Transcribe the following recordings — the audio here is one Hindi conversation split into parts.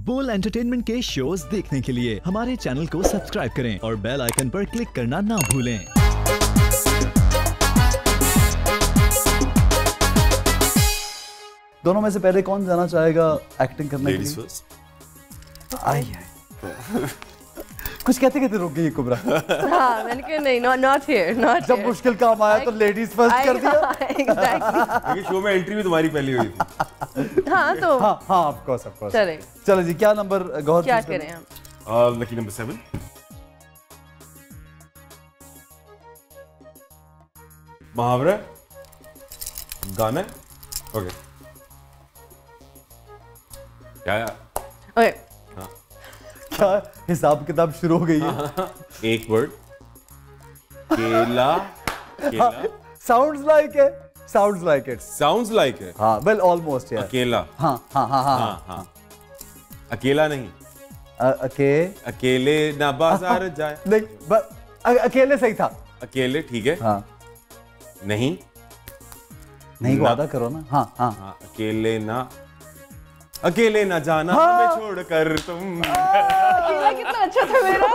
बोल एंटरटेनमेंट के शोज देखने के लिए हमारे चैनल को सब्सक्राइब करें और बेल आइकन पर क्लिक करना ना भूलें। दोनों में से पहले कौन जाना चाहेगा एक्टिंग करने के लिए? कुछ कहते रुक गई कुबरा। हाँ, मैंने कहा नहीं, not here, not here. जब मुश्किल काम आया तो लेडीज फर्स्ट कर दिया। exactly. शो में एंट्री भी तुम्हारी पहली हुई थी। हाँ तो हाँ ऑफ कोर्स ऑफ कोर्स। चलो जी, क्या नंबर गौहर क्या करें हम? Lucky number 7। मुहावरा गाना ओके ओके हाँ। क्या हिसाब किताब शुरू हो गई है? एक वर्ड केला, केला। Sounds like it हाँ well almost यार अकेला हाँ हाँ हाँ हाँ हाँ अकेला नहीं अकेले ना बाजार जाए नहीं अकेले सही था अकेले ठीक है हाँ नहीं नहीं वादा करो ना हाँ हाँ हाँ अकेले ना जाना हाँ। हमें छोड़कर तुम कितना अच्छा था मेरा।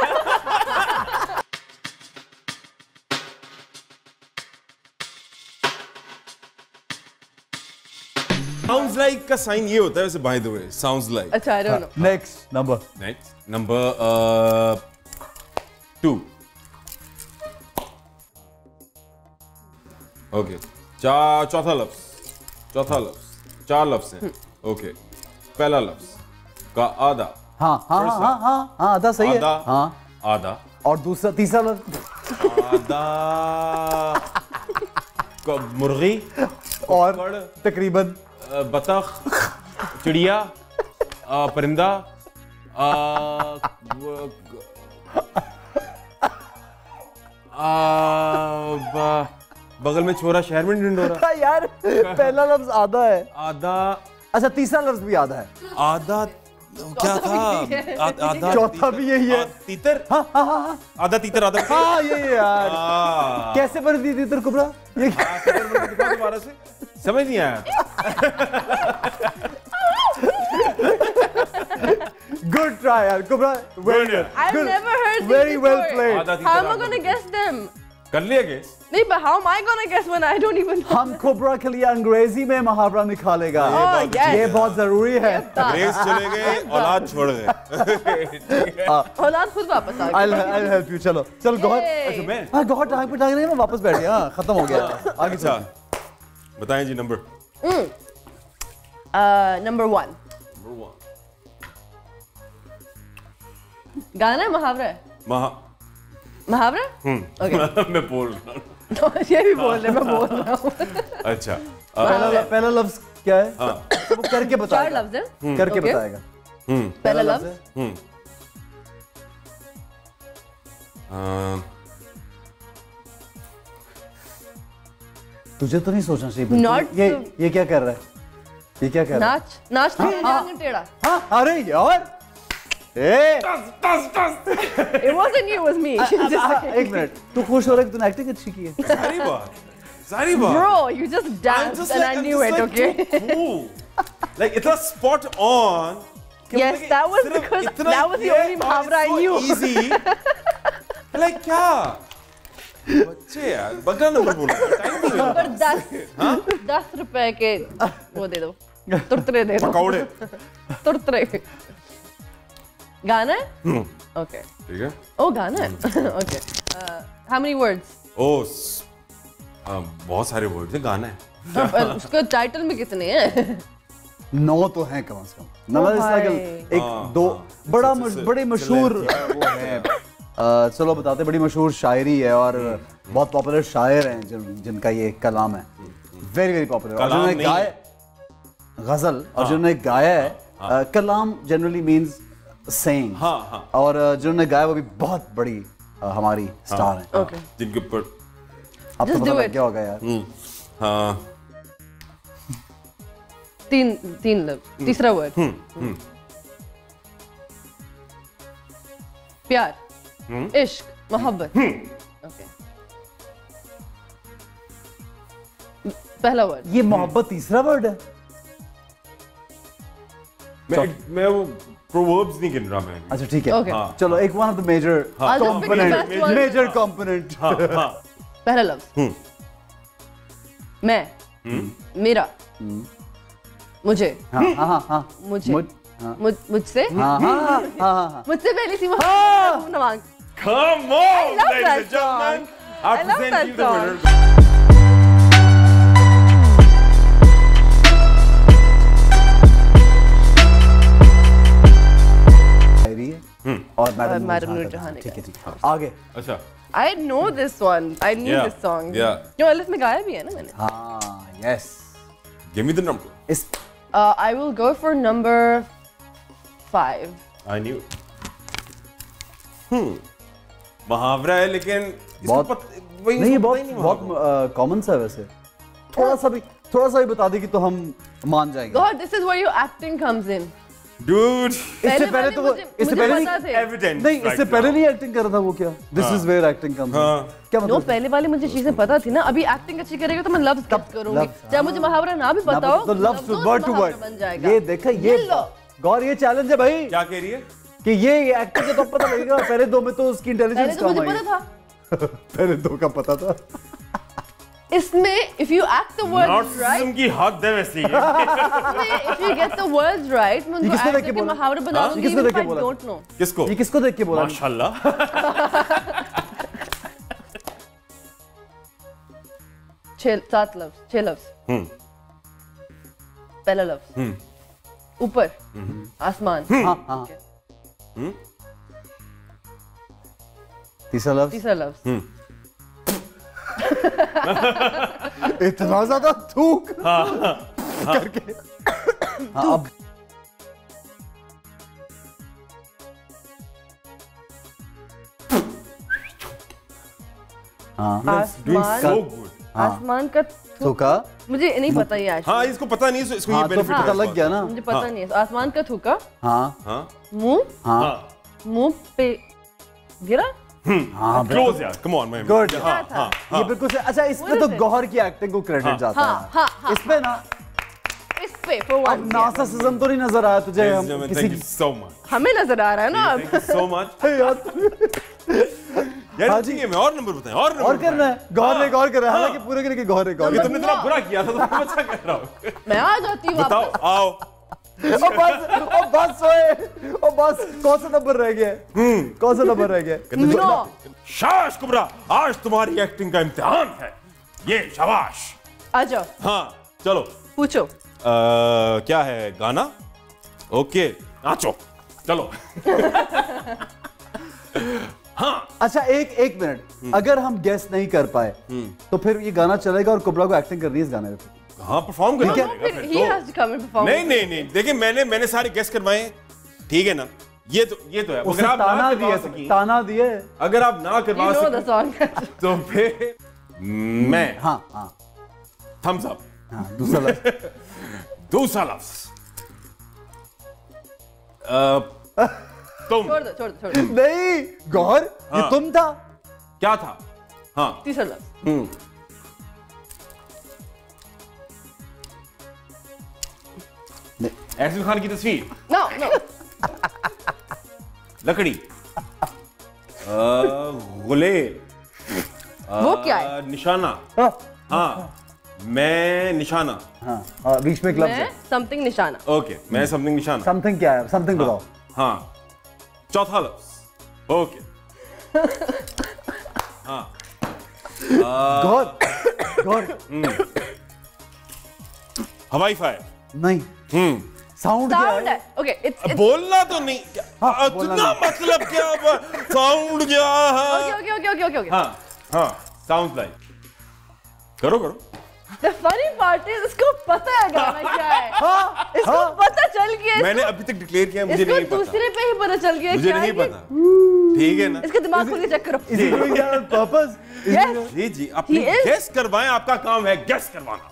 साउंड्स लाइक का साइन ये होता है वैसे by the way sounds like. अच्छा I don't know. Next number 2 okay चौथा लफ्ज है ओके पहला लफ्ज का आधा हाँ हाँ हाँ हाँ हाँ आधा सही है हाँ आधा और दूसरा तीसरा लफ्ज आधा मुर्गी और तकरीबन बतख चिड़िया परिंदा बगल में छोरा शहर में ढूंढ रहा यार पहला लफ्ज आधा है आधा अच्छा तीसरा लफ्ज भी आधा है आधा क्या था चौथा भी यही है तीतर हाँ हाँ हाँ आधा तीतर आधा हाँ ये यार कैसे बन दी तीतर कुबरा ये दोबारा से समझ नहीं आया Good try यार कुबरा very well played how am I gonna guess them कर लिया guess नहीं but how am I gonna guess when I don't even know? हम कुबरा के लिए अंग्रेजी में मुहावरा निकालेगा ये बहुत जरूरी है अंग्रेज चले गए औलाद छोड़ गए औलाद खुद वापस आ गई I'll help you चलो चल गौहर अच्छा मैं हाँ गौहर टांग पे टांग रही है मैं वापस बैठ गया खत्म हो गया आगे चल बताएं जी नंबर 1 गाना मुहावरा ओके मैं बोल रहा हूँ तो ये भी बोल रहे मैं बोल रहा हूँ अच्छा पहला लफ्ज क्या है हाँ। तो वो करके बताएगा चार लफ्ज है करके okay. बताएगा पहला लफ्ज तुझे तो नहीं सोचना चाहिए ये क्या कर रहा है ये क्या कर रहा है नाच टेढ़ा अरे यार Hey. It wasn't you, it was me. एक मिनट, तू खुश हो रहा है कि तूने एक्टिंग अच्छी की है? सारी बार. Bro, you just danced just and like, I knew it, okay? Cool. Like इतना spot on. Yes, that was because that was the only muhavra I knew. Easy. Like क्या? बच्चे यार, बगल नंबर बोला, टाइम नहीं हुआ. पर 10 रुपए के वो दे दो. तुरतरे दे दो. पकौड़े. तुरतरे. गाना है ओके ठीक है ओ गाना है ओके हाउ मेनी वर्ड्स ओ बहुत सारे वर्ड्स हैं गाना है पर उसका टाइटल में कितने हैं 9 तो हैं कम से कम एक दो बड़ी मशहूर वो है चलो बताते बड़ी मशहूर शायरी है और बहुत पॉपुलर शायर हैं जिनका ये कलाम है वेरी वेरी पॉपुलर और जिन्होंने गाया गजल और जिन्होंने गाया है कलाम जनरली मींस सेइंग हाँ, हाँ. और जिन्होंने गाया वो भी बहुत बड़ी हमारी स्टार हैं okay. जिनके ऊपर अब तो पता क्या होगा यार हाँ. तीन लफ्ज तीसरा वर्ड प्यार इश्क मोहब्बत ओके पहला वर्ड ये मोहब्बत तीसरा वर्ड है मैं वो Proverbs नहीं गिन रहा मैं। अच्छा ठीक है। Okay. हाँ, चलो एक one of the major component, major component। पहला लफ्ज़। मैं, मेरा, मुझे, मुझसे, मुझसे पहली सी Nawang. Come on, ladies and gentlemen, I present you the winner. और मैडम नूर जहान ठीक है आगे अच्छा I know this one I knew yeah. this song yeah जो alif में गाया भी है ना मैंने हाँ yes give me the number is I will go for number 5 I knew मुहावरा है लेकिन बहुत नहीं बहुत कॉमन सा वैसे थोड़ा सा भी बता दे कि तो हम मान जाएंगे God this is where your acting comes in Dude, इससे पहले तो इससे पहले नहीं एविडेंस नहीं इससे पहले नहीं एक्टिंग कर रहा था वो क्या? This is where acting comes in. क्या मतलब? पहले वाले मुझे चीजें पता थी ना अभी एक्टिंग अच्छी करेगा तो मैं लव्स कब करूँगी? चाहे मुझे मुहावरा ना भी पता हो तो लव्स वर्ड टू वर्ड ये देखा ये गौर ये चैलेंज है भाई क्या कह रही है कि ये एक्टिंग तो पता लगेगा पहले दो में तो उसकी इंटेलिजेंस कम आई पहले दो का पता था इसमें if you act the words right उनकी हक दे वैसे if you get the words right मुझे किसको देख के बोला मुहावरा बना दूंगी किसको देख के बोला don't know किसको ये किसको देख के बोला माशाल्लाह छह लफ्ज़ पहला लफ्ज़ ऊपर आसमान हाँ तीसरा लफ्ज़ इतना ज्यादा थूक करके अब आसमान का थूका मुझे नहीं पता ये हाँ इसको पता नहीं इसको ये बेनिफिट पता लग गया ना मुझे पता नहीं आसमान का थूका हाँ मुंह पे गिरा क्लोज यार, कम ऑन मैम। गुड। ये बिल्कुल से अच्छा इसमें तो गौहर की एक्टिंग को क्रेडिट जाता है। इसमें ना इसपे अब नासासिज्म तो नहीं नजर आया तुझे हम किसी सो मच हमें नजर आ रहा है ना अब सो मच यार ठीक है मैं और नंबर बताएं और करना है गौहर ने गौर कर रहा है हालांकि पूरे करके गौहर ने गौर तुमने इतना बुरा किया था तो अच्छा कर रहा हूं मैं आ जाती हूं बताओ आओ बस कौन सा नंबर रह गया शाबाश कुबरा आज तुम्हारी एक्टिंग का इम्तिहान है ये शाबाश आजा हाँ चलो पूछो क्या है गाना ओके नाचो चलो हाँ अच्छा एक मिनट अगर हम गेस नहीं कर पाए तो फिर ये गाना चलेगा और कुबरा को एक्टिंग करनी है इस गाने पे हाँ परफॉर्म करना पड़ेगा नहीं देखिए मैंने सारे गेस करवाए ठीक है ना ये तो है अगर आप ना दिए ताना दिए अगर आप ना करवा सके तो फिर मैं हाँ थम्स अप दूसरा लफ्ज़ तुम छोड़ दो नहीं गौहर ये तुम था क्या था हाँ तीसरा लफ्ज़ अहसन खान की तस्वीर no. लकड़ी गुलेल वो क्या है निशाना हाँ मैं निशाना हाँ बीच में क्लब है समथिंग निशाना ओके मैं समथिंग निशाना समथिंग क्या है समथिंग बताओ हाँ चौथा लफ्ज़ ओके हाँ हवाई फायर नहीं साउंड है ओके इट्स बोलना तो नहीं इतना मतलब क्या साउंड क्या है ओके हां साउंड लाइक करो The funny part is इसको पता है गाना क्या है हाँ इसको पता चल गया मैंने अभी तक डिक्लेयर किया मुझे नहीं पता दूसरे पे ही पता चल गया मुझे नहीं पता ठीक है ना इसके दिमाग को चेक करो जी जी अपनी गेस करवाएं आपका काम है गेस करवाना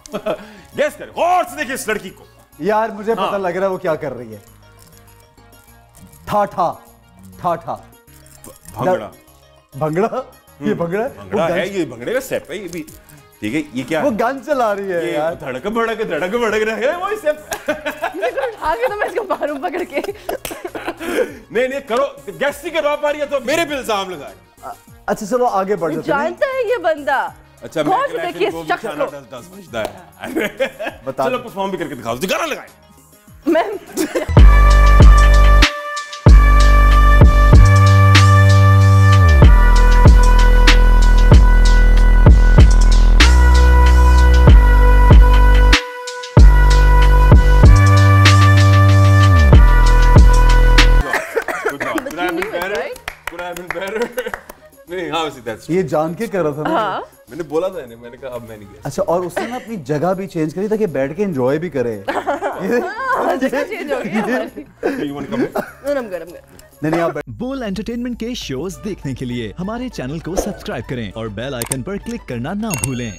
गेस करें गौर से देखिए इस लड़की को यार मुझे पता लग रहा है वो क्या कर रही है ठाठा भंगड़ा है ये भंगड़े का स्टेप है ये भी ठीक है ये क्या वो गन चला रही है यार धड़क भड़क रहा है वो स्टेप उठा के तो मैं इसको मारूं पकड़ के नहीं नहीं करो, गैस्ट्री के रॉप आ रही है तो मेरे पे इल्जाम लगाए। अच्छा चलो आगे बढ़ जाते हैं। जानता है ये बंदा। अच्छा देखिए चलो परफॉर्म भी करके दिखाओ, गाना लगाए मैम। नहीं हाँ वैसे ये जान के कर रहा था ना। हाँ। मैंने बोला था इन्हें, मैंने कहा अब मैं नहीं गया। अच्छा और उसने ना अपनी जगह भी चेंज करी ताकि बैठ के एंजॉय भी करे। बोल एंटरटेनमेंट के शोज देखने के लिए हमारे चैनल को सब्सक्राइब करें और बेल आइकन पर क्लिक करना ना भूलें।